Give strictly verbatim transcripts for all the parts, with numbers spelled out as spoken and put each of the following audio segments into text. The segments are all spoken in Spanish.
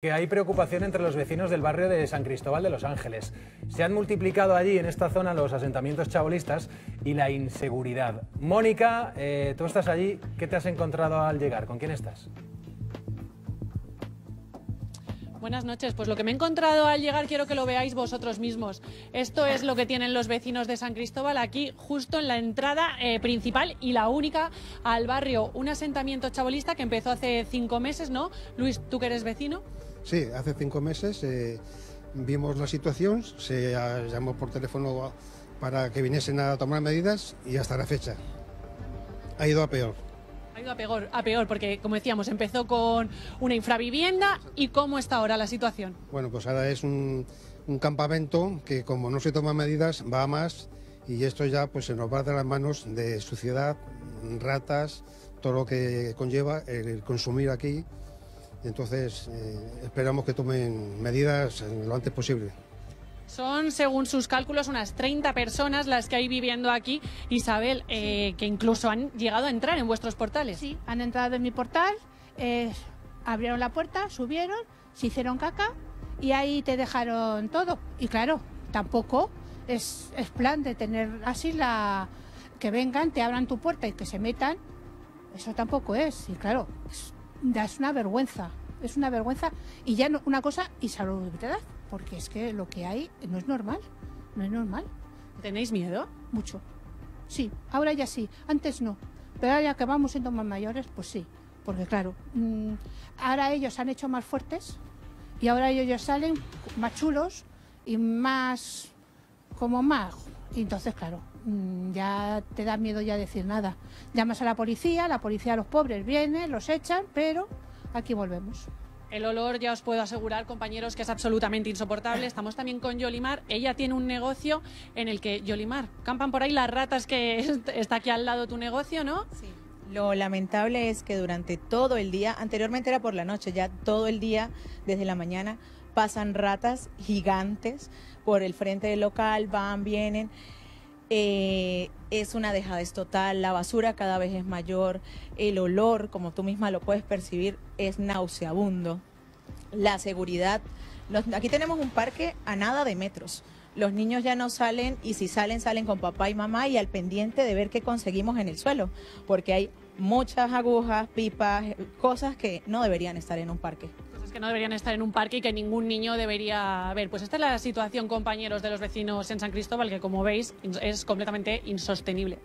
Que hay preocupación entre los vecinos del barrio de San Cristóbal de Los Ángeles. Se han multiplicado allí, en esta zona, los asentamientos chabolistas y la inseguridad. Mónica, eh, tú estás allí. ¿Qué te has encontrado al llegar? ¿Con quién estás? Buenas noches, pues lo que me he encontrado al llegar quiero que lo veáis vosotros mismos. Esto es lo que tienen los vecinos de San Cristóbal aquí, justo en la entrada eh, principal y la única al barrio. Un asentamiento chabolista que empezó hace cinco meses, ¿no? Luis, ¿tú que eres vecino? Sí, hace cinco meses eh, vimos la situación, se llamó por teléfono para que viniesen a tomar medidas y hasta la fecha ha ido a peor. Ha ido a peor, a peor, porque como decíamos, empezó con una infravivienda. ¿Y cómo está ahora la situación? Bueno, pues ahora es un, un campamento que como no se toman medidas va a más y esto ya pues se nos va de las manos de suciedad, ratas, todo lo que conlleva el consumir aquí. Entonces eh, esperamos que tomen medidas lo antes posible. Son, según sus cálculos, unas treinta personas las que hay viviendo aquí. Isabel, eh, sí. Que incluso han llegado a entrar en vuestros portales. Sí, han entrado en mi portal, eh, abrieron la puerta, subieron, se hicieron caca y ahí te dejaron todo. Y claro, tampoco es, es plan de tener así la... que vengan, te abran tu puerta y que se metan. Eso tampoco es. Y claro, es, es una vergüenza, es una vergüenza. Y ya no, una cosa, insalubridad. Porque es que lo que hay no es normal, no es normal. ¿Tenéis miedo? Mucho. Sí, ahora ya sí, antes no. Pero ahora ya que vamos siendo más mayores, pues sí. Porque claro, mmm, ahora ellos se han hecho más fuertes y ahora ellos ya salen más chulos y más, como más. Y entonces, claro, mmm, ya te da miedo ya decir nada. Llamas a la policía, la policía a los pobres viene, los echan, pero aquí volvemos. El olor, ya os puedo asegurar, compañeros, que es absolutamente insoportable. Estamos también con Yolimar. Ella tiene un negocio en el que, Yolimar, campan por ahí las ratas, que está aquí al lado tu negocio, ¿no? Sí. Lo lamentable es que durante todo el día, anteriormente era por la noche, ya todo el día, desde la mañana, pasan ratas gigantes por el frente del local, van, vienen. Eh, es una dejadez total, la basura cada vez es mayor, el olor, como tú misma lo puedes percibir, es nauseabundo. La seguridad, los, aquí tenemos un parque a nada de metros, los niños ya no salen y si salen, salen con papá y mamá y al pendiente de ver qué conseguimos en el suelo, porque hay muchas agujas, pipas, cosas que no deberían estar en un parque. Que no deberían estar en un parque y que ningún niño debería ver. Pues esta es la situación, compañeros, de los vecinos en San Cristóbal, que como veis es completamente insostenible.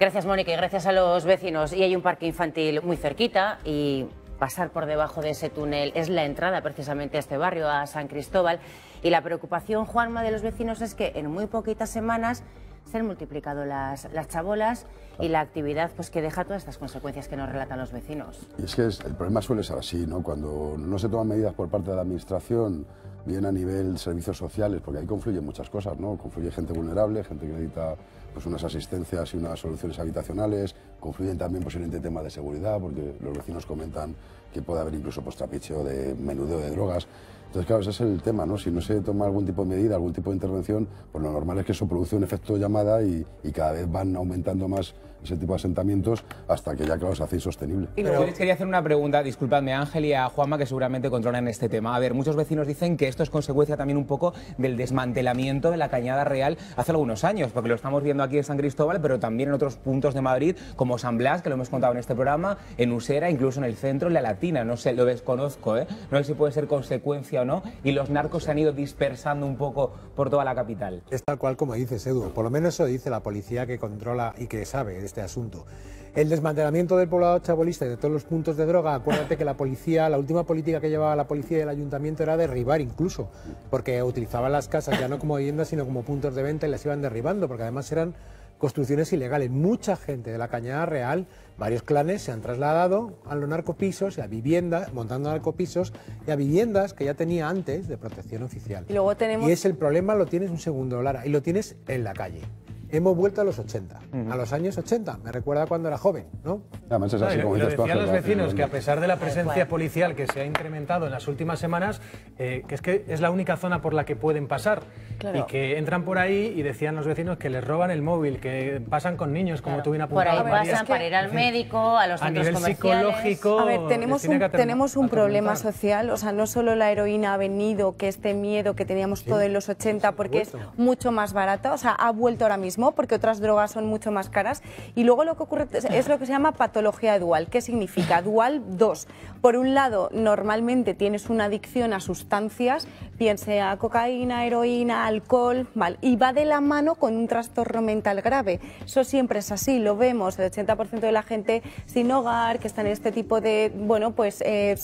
Gracias, Mónica, y gracias a los vecinos. Y hay un parque infantil muy cerquita y pasar por debajo de ese túnel es la entrada precisamente a este barrio, a San Cristóbal. Y la preocupación, Juanma, de los vecinos es que en muy poquitas semanas se han multiplicado las, las chabolas y la actividad pues que deja todas estas consecuencias que nos relatan los vecinos. Y es que es, el problema suele ser así, ¿no? Cuando no se toman medidas por parte de la administración, bien a nivel servicios sociales, porque ahí confluyen muchas cosas, ¿no? Confluye gente vulnerable, gente que necesita pues, unas asistencias y unas soluciones habitacionales, confluyen también posiblemente temas de seguridad, porque los vecinos comentan que puede haber incluso pues, trapicheo de menudeo de drogas. Entonces, claro, ese es el tema, ¿no? Si no se toma algún tipo de medida, algún tipo de intervención, pues lo normal es que eso produce un efecto llamada y, y cada vez van aumentando más ese tipo de asentamientos hasta que ya, claro, se hace insostenible. Y luego les quería hacer una pregunta, disculpadme, a Ángel y a Juanma, que seguramente controlan este tema. A ver, muchos vecinos dicen que esto es consecuencia también un poco del desmantelamiento de la Cañada Real hace algunos años, porque lo estamos viendo aquí en San Cristóbal, pero también en otros puntos de Madrid, como San Blas, que lo hemos contado en este programa, en Usera, incluso en el centro, en La Latina. No sé, lo desconozco, ¿eh? No sé si puede ser consecuencia o no, y los narcos se han ido dispersando un poco por toda la capital. Es tal cual como dices, Edu, por lo menos eso dice la policía que controla y que sabe este asunto. El desmantelamiento del poblado chabolista y de todos los puntos de droga, acuérdate que la policía, la última política que llevaba la policía y el ayuntamiento era derribar incluso, porque utilizaban las casas ya no como viviendas sino como puntos de venta y las iban derribando, porque además eran construcciones ilegales. Mucha gente de la Cañada Real, varios clanes se han trasladado a los narcopisos y a viviendas, montando narcopisos y a viviendas que ya tenía antes de protección oficial. Y luego tenemos... y es el problema, lo tienes un segundo, Lara, y lo tienes en la calle. Hemos vuelto a los ochenta, uh-huh. a los años ochenta, me recuerda cuando era joven, ¿no? Además es así, no, como y lo decían cosas, los vecinos, que a pesar de la presencia policial que se ha incrementado en las últimas semanas, eh, que es que es la única zona por la que pueden pasar, claro. y que entran por ahí y decían los vecinos que les roban el móvil, que pasan con niños, como claro. tú bien apuntado. Por ahí pasan es que, para ir al médico, a los centros comerciales. A nivel psicológico... A ver, tenemos un, tenemos un problema social, o sea, no solo la heroína ha venido, que este miedo que teníamos sí. todo en los ochenta, porque es mucho más barata, o sea, ha vuelto ahora mismo, porque otras drogas son mucho más caras, y luego lo que ocurre es lo que se llama patología dual. ¿Qué significa? Dual dos. Por un lado, normalmente tienes una adicción a sustancias, bien sea cocaína, heroína, alcohol, mal, y va de la mano con un trastorno mental grave. Eso siempre es así, lo vemos, el ochenta por ciento de la gente sin hogar, que están en este tipo de, bueno, pues eh,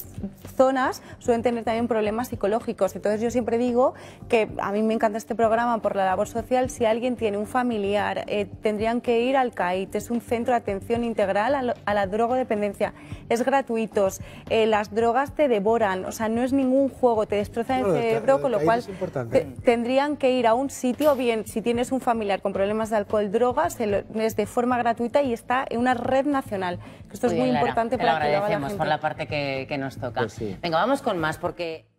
zonas, suelen tener también problemas psicológicos. Entonces yo siempre digo que a mí me encanta este programa por la labor social. Si alguien tiene un familiar, Eh, tendrían que ir al CAIT, es un centro de atención integral a, lo, a la drogodependencia, es gratuito, eh, las drogas te devoran, o sea, no es ningún juego, te destrozan no, el cerebro, con lo cual te, tendrían que ir a un sitio, bien, si tienes un familiar con problemas de alcohol, drogas, se lo, es de forma gratuita y está en una red nacional. Esto muy es muy bien, importante Lara, para te lo agradecemos que lo haga la gente. Por la parte que, que nos toca. Pues sí. Venga, vamos con más, porque...